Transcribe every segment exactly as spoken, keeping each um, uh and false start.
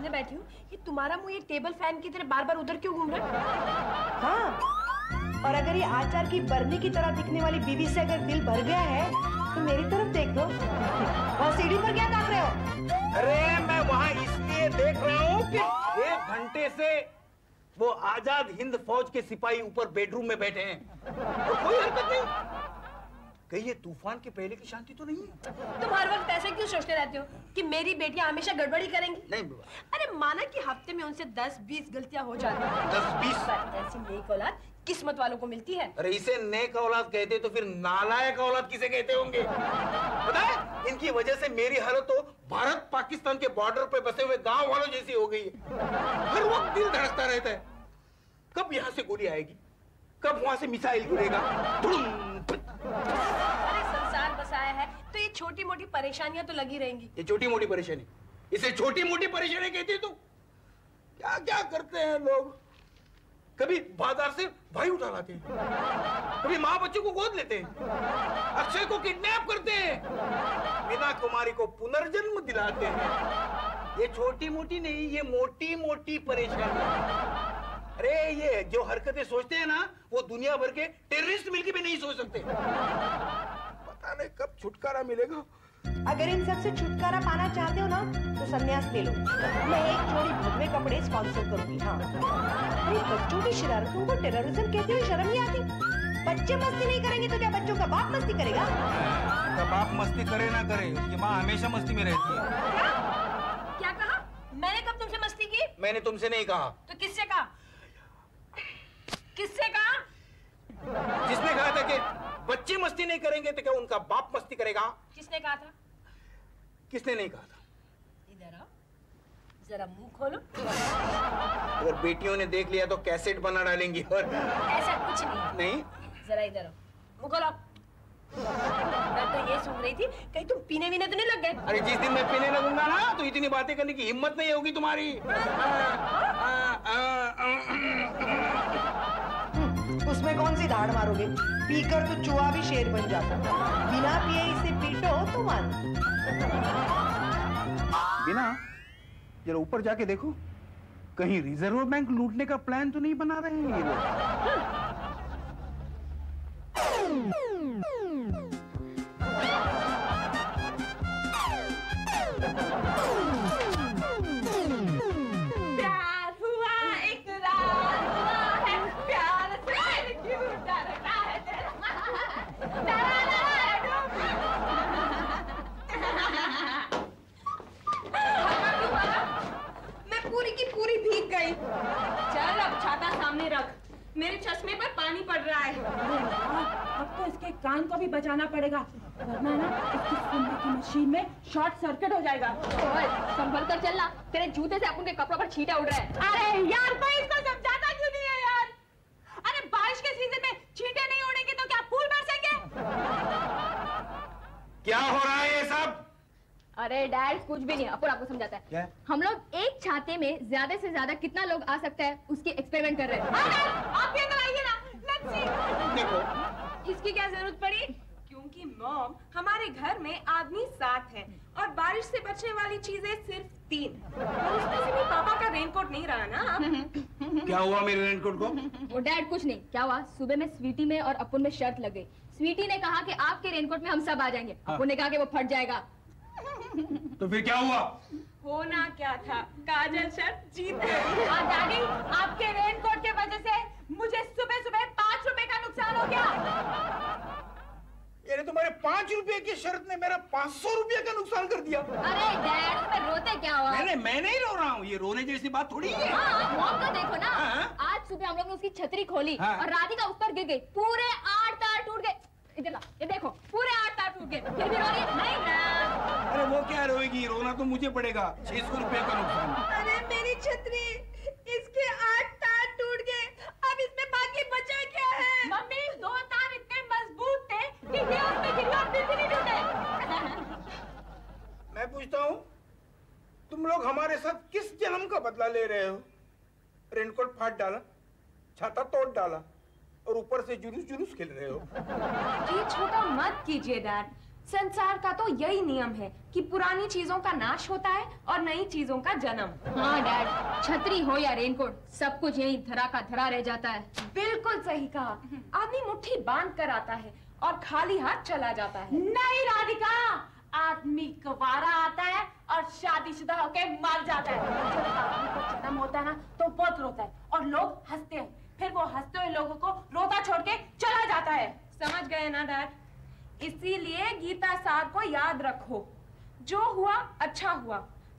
सामने बैठी हूँ, ये तुम्हारा मुंह ये टेबल फैन की तरह बार बार उधर क्यों घूम रहा है? हाँ, और अगर ये आचार की बर्नी की तरह दिखने वाली बीवी से अगर दिल भर गया है तो मेरी तरफ देख दो। और सीढ़ी पर क्या देख रहे हो? अरे मैं वहाँ इसलिए देख रहा हूँ कि एक घंटे से वो आजाद हिंद फौज के सिपाही ऊपर बेडरूम में बैठे हैं और कोई हरकत नहीं। कहीं ये तूफान के पहले की शांति तो नहीं है? तुम हर वक्त ऐसे क्यों सोचते रहते हो कि मेरी बेटियां हमेशा गड़बड़ी करेंगी? नहीं बुआ। अरे माना कि हफ्ते में उनसे दस बीस गलतियां हो जाती हैं। दस बीस? पर ऐसी नेक औलाद किस्मत वालों को मिलती है। अरे इसे नेक औलाद कहते तो फिर नालायक औलाद किसे कहते होंगे? पता है इनकी वजह से मेरी हालत तो भारत पाकिस्तान के बॉर्डर पे बसे हुए गाँव वालों जैसी हो गई है। हर वक्त दिल धड़कता रहता है, कब यहाँ से गोली आएगी, कब वहाँ से मिसाइल गिरेगा। अरे संसार बसाया है तो ये छोटी मोटी परेशानियां तो लगी रहेंगी। ये छोटी मोटी परेशानी, इसे छोटी मोटी परेशानी कहती है तू? क्या क्या करते हैं लोग। कभी बाजार से भाई उठा लाते हैं, कभी माँ बच्चों को गोद लेते हैं, अक्षय को किडनैप करते हैं, मीना कुमारी को पुनर्जन्म दिलाते हैं। ये छोटी मोटी नहीं, ये मोटी मोटी परेशानी। अरे ये जो हरकतें सोचते हैं ना वो दुनिया भर के टेररिस्ट मिलके भी नहीं सोच सकते। पता नहीं कब छुटकारा मिलेगा। अगर इन सब से छुटकारा पाना चाहते हो ना तो संन्यास ले लो। मैं एक जोड़ी भगवे कपड़े स्पॉन्सर करूंगी। हाँ, बच्चों की शरारतों को टेररिज्म कहते हुए शर्म नहीं आती? बच्चे मस्ती नहीं करेंगे तो क्या बच्चों का बाप मस्ती करेगा? उनका बाप मस्ती करे ना करे, उसकी माँ हमेशा मस्ती में रहती है। क्या? क्या कहा? मैंने कब तुमसे मस्ती की? मैंने तुमसे नहीं कहा। तो किससे कहा? किससे कहा? जिसने कहा था कि बच्चे मस्ती नहीं करेंगे तो क्या उनका बाप मस्ती करेगा? किसने कहा था? किसने नहीं कहा था? इधर आओ, जरा मुंह खोलो। अगर बेटियों ने देख लिया तो कैसेट बना डालेंगी। और ऐसा कुछ नहीं। नहीं, जरा इधर आओ, मुंह खोलो। मैं तो ये सुन रही थी कहीं तुम पीने वीने तो नहीं लग गए? अरे जिस दिन मैं पीने लगूंगा ना तो इतनी बातें करने की हिम्मत नहीं होगी तुम्हारी। उसमें कौन सी धाड़ मारोगे? पीकर तो चूहा भी शेर बन जाता। बिना पिए इसे पीटो तो मान। बिना, जरा ऊपर जाके देखो, कहीं रिजर्व बैंक लूटने का प्लान तो नहीं बना रहे हैं ये लोग। मेरे चश्मे पर पानी पड़ रहा है। अब तो इसके कान को भी बचाना पड़ेगा, वरना ना इसकी सिंबल की मशीन में शॉर्ट सर्किट हो जाएगा। संभल कर चलना, तेरे जूते से अपन के कपड़ों पर छींटा उड़ रहा है। अरे यार कोई इसको समझाता क्यों नहीं है यार? अरे बारिश के सीजन में छींटे नहीं उड़ेंगे तो क्या फूल बरसेंगे? क्या हो रहा है ये सब? अरे डैड कुछ भी नहीं, अपन आपको समझाता है क्या? हम लोग एक छाते में ज्यादा से ज्यादा कितना लोग आ सकता है उसकी एक्सपेरिमेंट कर रहे हैं। आप ये आइए ना, लेट्स सी। देखो इसकी क्या जरूरत पड़ी? क्योंकि मॉम हमारे घर में आदमी सात हैं और बारिश से बचने वाली चीजें सिर्फ तीन। उसमें से भी पापा का रेनकोट नहीं रहा ना। क्या हुआ मेरे रेनकोट को? वो डैड कुछ नहीं, क्या हुआ सुबह में स्वीटी में और अपुन में शर्त लग गई। स्वीटी ने कहा कि आपके रेनकोट में हम सब आ जाएंगे, अपुन ने कहा कि वो फट जाएगा। तो फिर क्या हुआ? होना क्या था, काजल शर्त जीत गई। और डैडी आपके रेनकोट के वजह से मुझे सुबह सुबह पाँच रुपए का नुकसान हो गया। यानी तुम्हारे पाँच रुपए की शर्त ने मेरा पाँच सौ रुपये का नुकसान कर दिया। अरे डैड उसमें रोते क्या हुआ? मैंने मैं नहीं रो रहा हूँ, ये रोने जैसी बात थोड़ी है। हाँ, मॉम को देखो ना। हाँ? आज सुबह हम लोग ने उसकी छतरी खोली। हाँ? और राधिका उस पर गिर गई, पूरे आठ तार टूट गए। इधर ला, ये देखो पूरे आठ तार टूट गए, फिर भी रो रही नहीं। अरे वो क्या रोएगी, रोना तो मुझे पड़ेगा, छह सौ रुपए का नुकसान। अरे मेरी छतरी, इसके आठ तार टूट गए, अब इसमें बाकी बचा क्या है? मम्मी दो तार इतने मजबूत थे कि ये उसमें गिरे और फिर भी नहीं टूटे। मैं पूछता हूँ तुम लोग हमारे साथ किस जन्म का बदला ले रहे हो? रेनकोट फाड़ डाला, छाता तोड़ डाला और ऊपर से जुलूस जुलूस खेल रहे हो। ये छोटा मत कीजिए डैड, संसार का तो यही नियम है कि पुरानी चीजों का नाश होता है और नई चीजों का जन्म। हाँ डैड, छतरी हो या रेनकोट, सब कुछ यही धरा का धरा रह जाता है। बिल्कुल सही कहा। आदमी मुट्ठी बांध कर आता है और खाली हाथ चला जाता है। नहीं राधिका, आदमी कुवारा आता है और शादीशुदा होकर मर जाता है। जब आदमी को जन्म होता है ना तो बहुत रोता है और लोग हंसते हैं, फिर वो हंसते हुए लोगों को रोता छोड़ के चला जाता है। समझ गए ना डैड? इसीलिए गीता सार को याद रखो, जो हुआ अच्छा हुआ।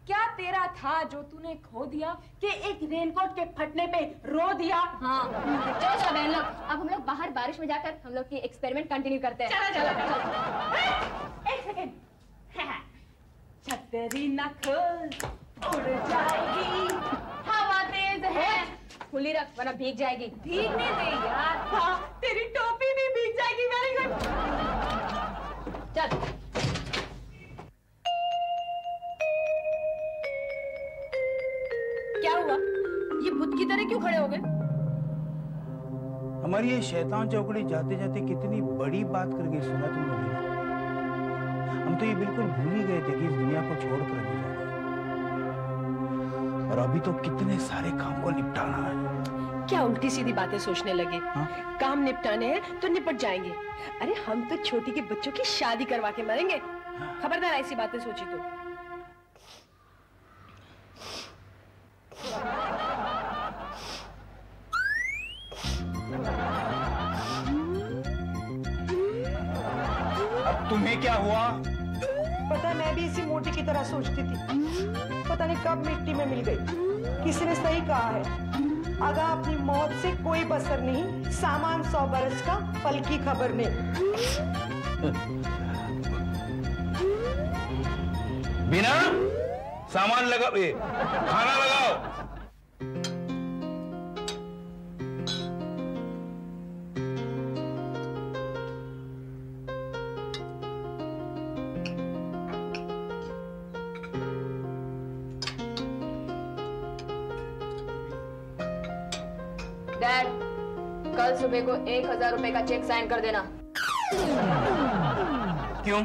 क्या तेरा था जो तूने खो दिया कि एक रेनकोट के फटने पे रो दिया। हाँ। चलो चलो बहन लोग, अब हम लोग बाहर बारिश में जाकर हम लोग की एक्सपेरिमेंट कंटिन्यू करते हैं। चलो चलो चलो। एक सेकेंड, छतरी न खोल उड़ जाएगी, हवा तेज है, खुली रख वरना भीग जाएगी। भीगने दे यार। हाँ, तेरी टोपी भी भीग जाएगी। वेरी गुड, चल। क्या हुआ? ये भूत की तरह क्यों खड़े हो गए? हमारी ये शैतान चौकड़ी जाते जाते कितनी बड़ी बात कर गई, सुना तुम लोगों? हम तो ये बिल्कुल भूल ही गए थे कि इस दुनिया को छोड़कर भी जाएगा। और अभी तो कितने सारे काम को निपटाना है। क्या उल्टी सीधी बातें सोचने लगे? हा? काम निपटाने हैं तो निपट जाएंगे। अरे हम तो छोटी के बच्चों की शादी करवा के मरेंगे। खबरदार ऐसी बातें सोची तो। अब तुम्हें क्या हुआ? पता, मैं भी इसी मोटी की तरह सोचती थी, पता नहीं कब मिट्टी में मिल गई। किसी ने सही कहा है, अगर अपनी मौत से कोई बसर नहीं, सामान सौ बरस का फल की खबर नहीं। बिना सामान लगाओ, ए, खाना लगाओ। कल सुबह को एक हजार रुपए का चेक साइन कर देना। क्यों?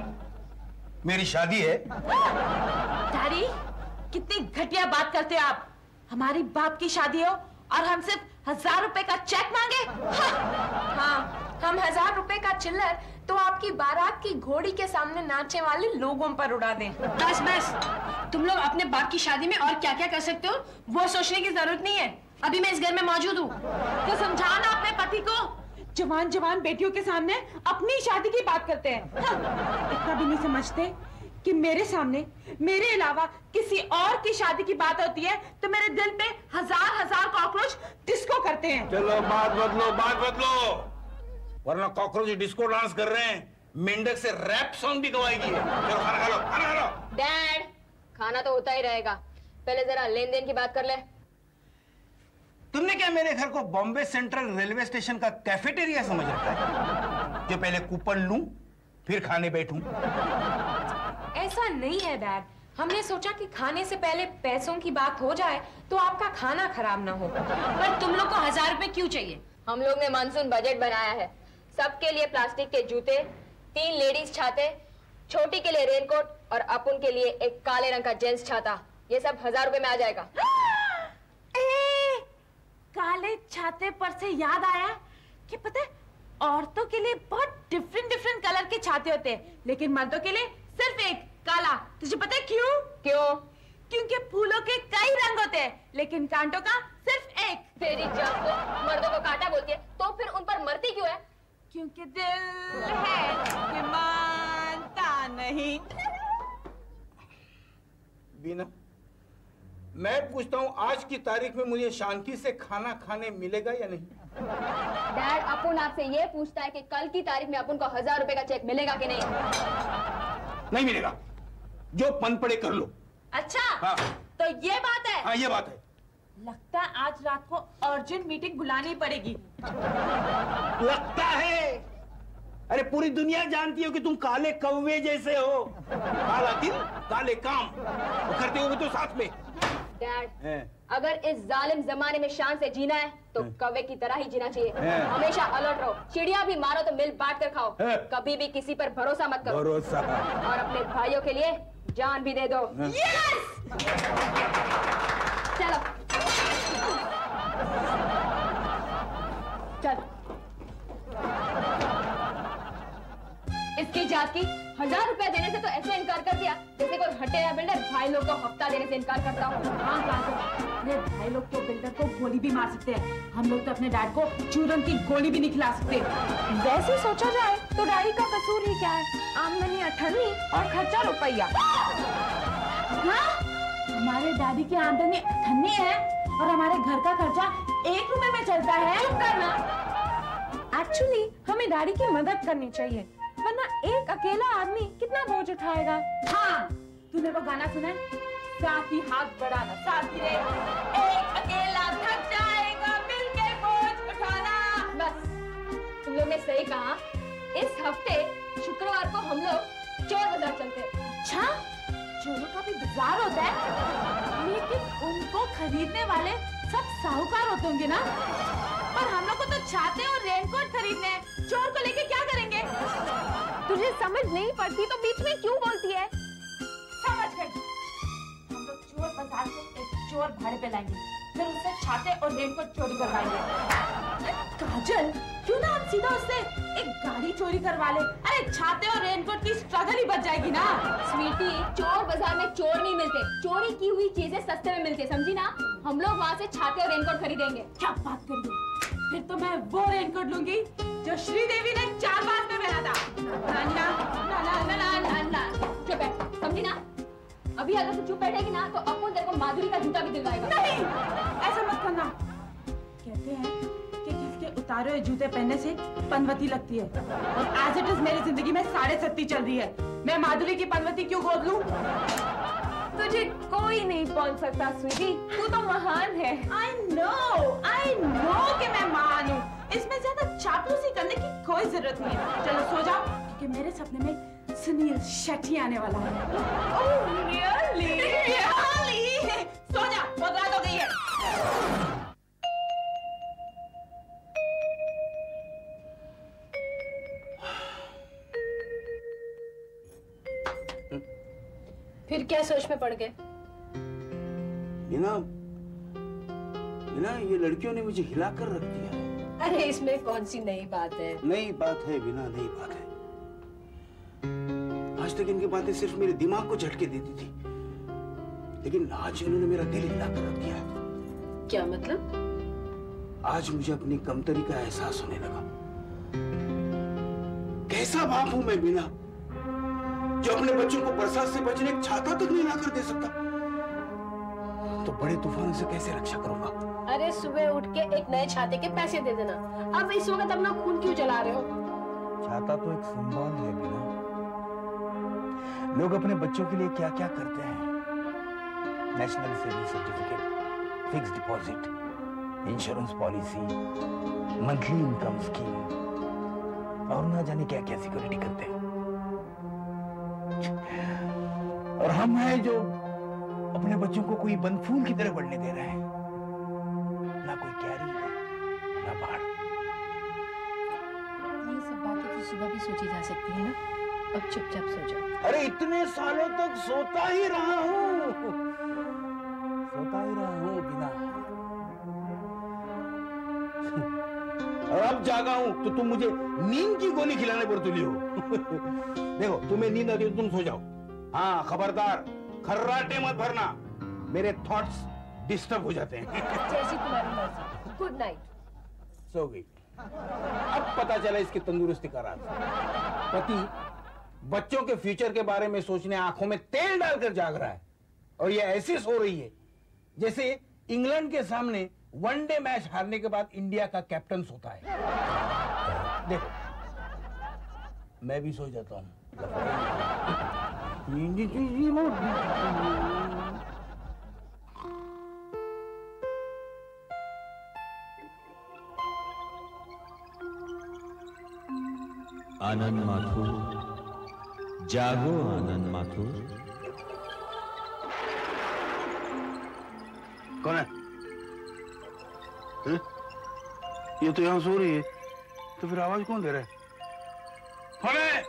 मेरी शादी है। डैडी, कितनी घटिया बात करते हो आप। हमारी बाप की शादी हो और हम सिर्फ हजार रुपए का चेक मांगे। हाँ, हम हजार रुपए का चिल्लर तो आपकी बारात की घोड़ी के सामने नाचने वाले लोगों पर उड़ा दें। बस बस, तुम लोग अपने बाप की शादी में और क्या क्या कर सकते हो वो सोचने की जरूरत नहीं है। अभी मैं इस घर में मौजूद हूँ तो समझाना अपने पति को। जवान जवान बेटियों के सामने अपनी शादी की बात करते हैं। इतना भी नहीं समझते कि मेरे सामने मेरे अलावा किसी और की शादी की बात होती है तो मेरे दिल पे हजार हजार कॉकरोच डिस्को करते हैं। चलो बात बदलो, बात बदलो, वरना कॉकरोच डिस्को डांस कर रहे हैं, मेंढक से रैप सॉन्ग भी गवाएगी। चलो खाना खा लो, खाना खा लो। डैड, खाना तो होता ही रहेगा, पहले जरा लेन देन की बात कर ले। तुमने क्या मेरे घर को बॉम्बे सेंट्रल रेलवे स्टेशन का कैफेटेरिया समझ रखा है? जो पहले कूपन लूं, फिर खाने बैठूं? ऐसा नहीं है डैड, हमने सोचा कि खाने से पहले पैसों की बात हो जाए तो आपका खाना खराब ना हो। पर तुम लोग को हजार रुपए क्यों चाहिए? हम लोग ने मानसून बजट बनाया है, सबके लिए प्लास्टिक के जूते, तीन लेडीज छाते, छोटी के लिए रेनकोट और अपन के लिए एक काले रंग का जेंट्स छाता। ये सब हजार रुपए में आ जाएगा। काले छाते पर से याद आया कि पता है औरतों के लिए बहुत डिफरेंट डिफरेंट कलर के छाते होते हैं, लेकिन मर्दों के लिए सिर्फ एक काला। तुझे पता है क्यों? क्यों? क्योंकि फूलों के कई रंग होते हैं लेकिन कांटों का सिर्फ एक। तेरी जान को मर्दों को कांटा बोलती है तो फिर उन पर मरती क्यों है? क्योंकि दिल है कि मानता नहीं। बीना, मैं पूछता हूँ, आज की तारीख में मुझे शांति से खाना खाने मिलेगा या नहीं? डैड, अपुन आपसे ये पूछता है कि कल की तारीख में अपुन को हजार रुपए का चेक मिलेगा कि नहीं? नहीं मिलेगा, जो पन पड़े कर लो। अच्छा, हाँ। तो ये बात है। हाँ, ये बात है। लगता है आज रात को अर्जेंट मीटिंग बुलानी पड़ेगी। लगता है। अरे पूरी दुनिया जानती हो कि तुम काले कौवे जैसे हो, काला दिल काले काम, करते हो भी तो साथ में। डैड, अगर इस जालिम जमाने में शान से जीना है तो कौवे की तरह ही जीना चाहिए। हमेशा अलर्ट रहो, चिड़िया भी मारो तो मिल बांट कर खाओ, कभी भी किसी पर भरोसा मत करो। भरोसा, और अपने भाइयों के लिए जान भी दे दो। चलो चल, इसकी जात की हजार रुपया देने से तो ऐसे इनकार कर दिया जैसे कोई हटे या बिल्डर भाई लोग को हफ्ता देने से इनकार करता हो। हाँ अरे भाई लोग तो बिल्डर को गोली भी मार सकते हैं, हम लोग तो अपने डैड को चूरन की गोली भी नहीं खिला सकते। वैसे सोचा जाए तो डैडी का कसूर ही क्या है, आमदनी अठन्नी और खर्चा रुपया। हाँ हमारे डैडी की आमदनी अठन्नी है और हमारे घर का खर्चा एक रुपए में चलता है। एक्चुअली हमें डैडी की मदद करनी चाहिए, वरना एक अकेला आदमी कितना बोझ उठाएगा। हाँ तूने वो गाना सुना है, साथ ही हाथ बढ़ाना साथ ही रे, एक अकेला थक जाएगा मिलके बोझ उठाना। बस तुम लोग ने सही कहा, इस हफ्ते शुक्रवार को हम लोग चोर बाजार चलते। अच्छा चोरों का भी बाजार होता है, लेकिन उनको खरीदने वाले सब साहूकार होते होंगे ना, पर हम लोग को तो छाते और रेनकोट खरीदने हैं, चोर को लेके क्या करेंगे? तुझे समझ नहीं पड़ती तो बीच में क्यों बोलती है? समझ गई, हम लोग चोर बाजार से एक चोर भाड़े पे लाएंगे, फिर उससे छाते और रेनकोट चोरी करवाएंगे। काजल क्यों ना आप सीधा उससे एक गाड़ी चोरी करवा ले, अरे छाते और रेनकोट की स्ट्रगल ही बच जाएगी ना। स्वीटी चोर बाजार में चोर नहीं मिलते, चोरी की हुई चीजें सस्ते में मिलती, समझी ना? हम लोग वहाँ से छाते और रेनकोट खरीदेंगे। क्या बात कर रही हो, फिर तो मैं वो रेनकोट लूंगी जो श्रीदेवी ने चार बार में पहना था। ना ना ना ना ना ना, चुप है, समझी ना? अभी अगर तू चुप बैठेगी ना तो अपन तेरे को माधुरी का जूता भी दिलवाएगा। नहीं, ऐसा मत करना। कहते हैं कि जिसके उतारे हुए जूते पहनने से पनवती लगती है, और आज इट इज मेरी जिंदगी में साढ़े सत्ती चल रही है। मैं माधुरी की पनवती क्यों गोद लूं? तुझे कोई नहीं पहुंच सकता स्वीटी, तू तो महान है। I know, I know कि मैं महान हूँ, इसमें ज्यादा चापलूसी करने की कोई जरूरत नहीं है। चलो सो जाओ, क्योंकि मेरे सपने में सुनील शेट्टी आने वाला है। Oh, really? Really? सो जा, बहुत रात हो गई है। फिर क्या सोच में पड़ गए? बिना बिना ये लड़कियों ने मुझे हिला कर रख दिया है। अरे इसमें कौन सी नई बात है? नई बात है बिना, नई बात है। आज तक इनकी बातें सिर्फ मेरे दिमाग को झटके देती थी, लेकिन आज इन्होंने मेरा दिल हिला कर रख दिया। क्या मतलब? आज मुझे अपनी कमतरी का एहसास होने लगा। कैसा बाप हूं मैं बिना, जो अपने बच्चों को बरसात से बचने एक छाता तक नहीं लाकर दे सकता, तो बड़े तूफान से कैसे रक्षा करूंगा? अरे सुबह उठ के एक नए छाते के पैसे दे देना। अब इस वक्त अपना खून क्यों जला रहे हो? छाता तो एक सिंबल है बिना। लोग अपने बच्चों के लिए क्या क्या करते हैं, national saving certificate, fix deposit, insurance policy, monthly income scheme, और ना जाने क्या क्या सिक्योरिटी करते हैं। और हम हैं जो अपने बच्चों को कोई बनफूल की तरह बढ़ने दे रहे हैं, ना कोई क्यारी ना पहाड़। ये सब बातें तो सुबह भी सोची जा सकती है ना, अब चुपचाप सो जाओ। अरे इतने सालों तक सोता ही रहा हूँ, सोता ही रहा हूँ बिना, और अब जागा हूँ तो तुम मुझे नींद की गोली खिलाने पर तुली हो। देखो तुम्हें नींद आती है, तुम सो जाओ। हाँ खबरदार, खर्राटे मत भरना, मेरे थॉट्स डिस्टर्ब हो जाते हैं। जैसी तुम्हारी मर्जी। Good night. सो गई। अब पता चला इसकी तंदुरुस्ती का राज। पति बच्चों के फ्यूचर के बारे में सोचने आंखों में तेल डालकर जाग रहा है, और ये ऐसी सो रही है जैसे इंग्लैंड के सामने वनडे मैच हारने के बाद इंडिया का कैप्टन सोता है। देखो मैं भी सो जाता हूँ। आनंद माथुर जागो, आनंद माथुर। कौन है? है? ये तो यहाँ सो रही है, तो फिर आवाज कौन दे रहा है? कौन है?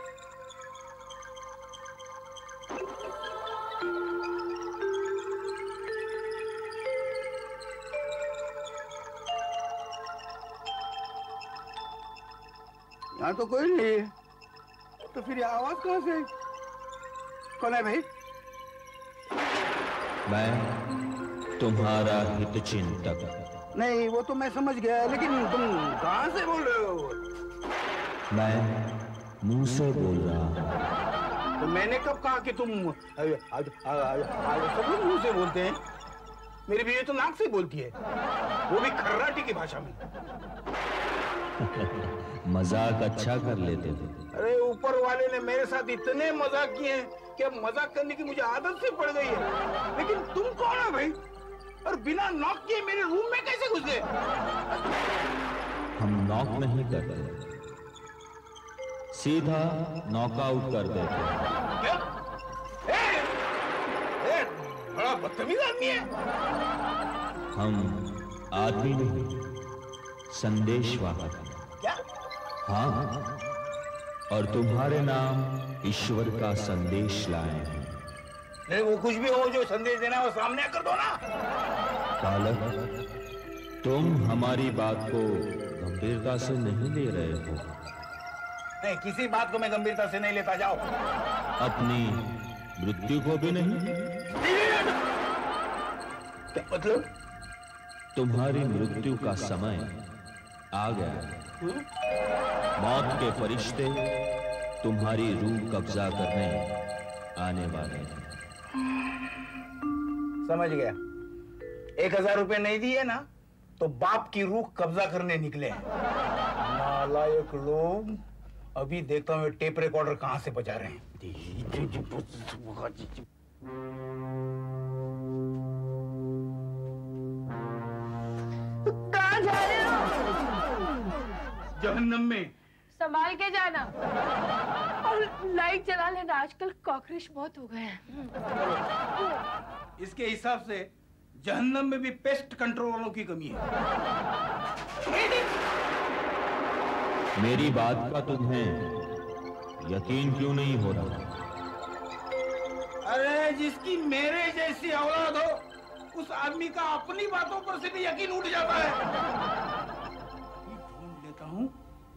यहाँ तो कोई नहीं है, तो फिर आवाज कहाँ से? कौन है भाई? मैं तुम्हारा हित चिंतक। नहीं, वो तो मैं समझ गया, लेकिन तुम कहाँ से बोल रहे हो? मैं मुंह से बोल रहा हूँ। तो मैंने कब कहा कि तुम सब मुंह से बोलते हैं? मेरी बीवी तो नाक से बोलती है, वो भी खर्राटी की भाषा में। मजाक अच्छा कर लेते थे। अरे ऊपर वाले ने मेरे साथ इतने मजाक किए हैं कि अब मजाक करने की मुझे आदत सी पड़ गई है। लेकिन तुम कौन हो भाई, और बिना नॉक किए मेरे रूम में कैसे घुस गए? हम नॉक नहीं करते, सीधा नॉकआउट कर देते हैं। क्या? ए, ए, बड़ा बदतमीज आदमी है। हम आदमी नहीं, संदेशवाहक। क्या? हाँ, और तुम्हारे नाम ईश्वर का संदेश लाए हैं। नहीं, वो कुछ भी हो, जो संदेश देना है वो सामने कर दो ना। बालक, तुम हमारी बात को गंभीरता से नहीं ले रहे हो। नहीं, किसी बात को मैं गंभीरता से नहीं लेता। जाओ, अपनी मृत्यु को भी नहीं। क्या मतलब? तुम्हारी मृत्यु का समय आ गया है। मौत के फरिश्ते तुम्हारी रूह कब्जा करने आने वाले हैं। समझ गया। एक हजार रुपये नहीं दिए ना तो बाप की रूह कब्जा करने निकले हैं। नालायक लोग। अभी देखता हूँ टेप रिकॉर्डर कहाँ से बजा रहे हैं। जहन्नम में संभाल के जाना, और लाइट जला लेना। आजकल कॉकरोच बहुत हो गए हैं। इसके हिसाब से जहन्नम में भी पेस्ट कंट्रोल वालों की कमी है। मेरी बात का तुम्हें यकीन क्यों नहीं हो रहा? अरे जिसकी मेरे जैसी औलाद हो, उस आदमी का अपनी बातों पर से भी यकीन उठ जाता है।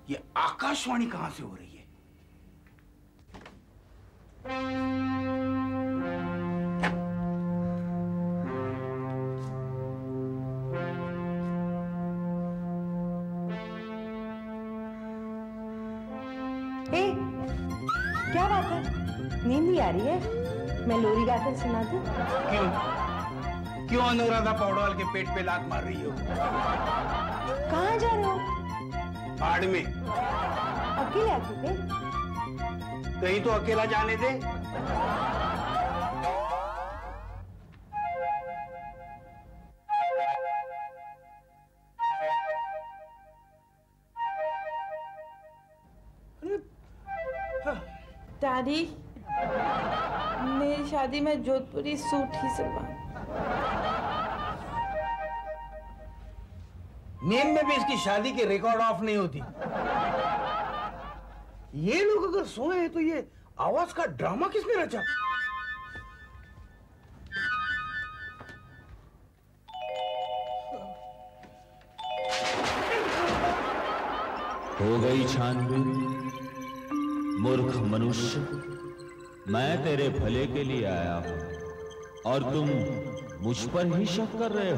ये आकाशवाणी कहां से हो रही है? ए, क्या बात है? नींद भी आ रही है? मैं लोरी गाकर सुना दूं? क्यों क्यों अनुराधा पौडवाल के पेट पे लात मार रही हो? कहां जा रहे हो? बाढ़ में अकेले आते थे, कहीं तो अकेला जाने दे। दादी, मेरी शादी में जोधपुरी सूट ही सिलवा। नींद में भी इसकी शादी के रिकॉर्ड ऑफ नहीं होती। ये लोग अगर सोए हैं तो ये आवाज का ड्रामा किसने रचा? हो गई छानबीन, मूर्ख मनुष्य। मैं तेरे भले के लिए आया हूं और तुम मुझ पर ही शक कर रहे हो।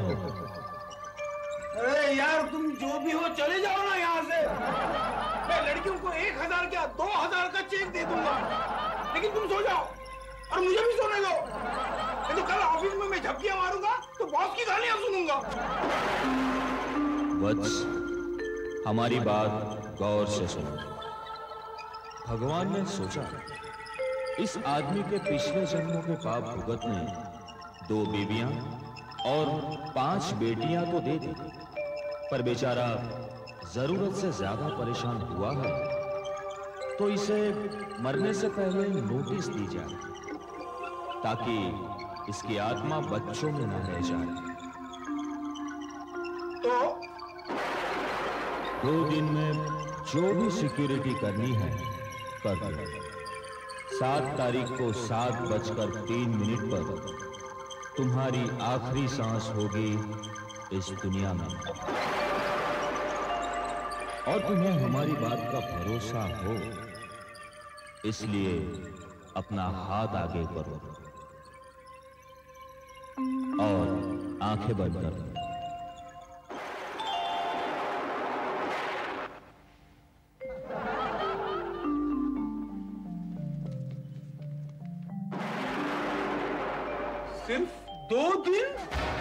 अरे यार, तुम जो भी हो चले जाओ ना यहाँ से। मैं लड़कियों को एक हजार क्या दो हजार का चेक दे दूंगा, लेकिन तुम सो जाओ और मुझे भी सोने दो। नहीं तो कल ऑफिस में मैं झपकियां मारूंगा तो बॉस की गालियां सुनूंगा। वत्स, हमारी बात गौर से सुनो। भगवान ने सोचा, इस आदमी के पिछले जन्मों के पाप भुगतने दो बीवियां और पांच बेटियां तो दे दी, पर बेचारा जरूरत से ज्यादा परेशान हुआ है, तो इसे मरने से पहले नोटिस दी जाए ताकि इसकी आत्मा बच्चों में न रह जाए। दो दिन में जो भी सिक्योरिटी करनी है कर दो। सात तारीख को सात बजकर तीन मिनट पर तुम्हारी आखिरी सांस होगी इस दुनिया में, और तुम्हें हमारी बात का भरोसा हो इसलिए अपना हाथ आगे करो और आंखें बंद कर दो। सिर्फ दो दिन।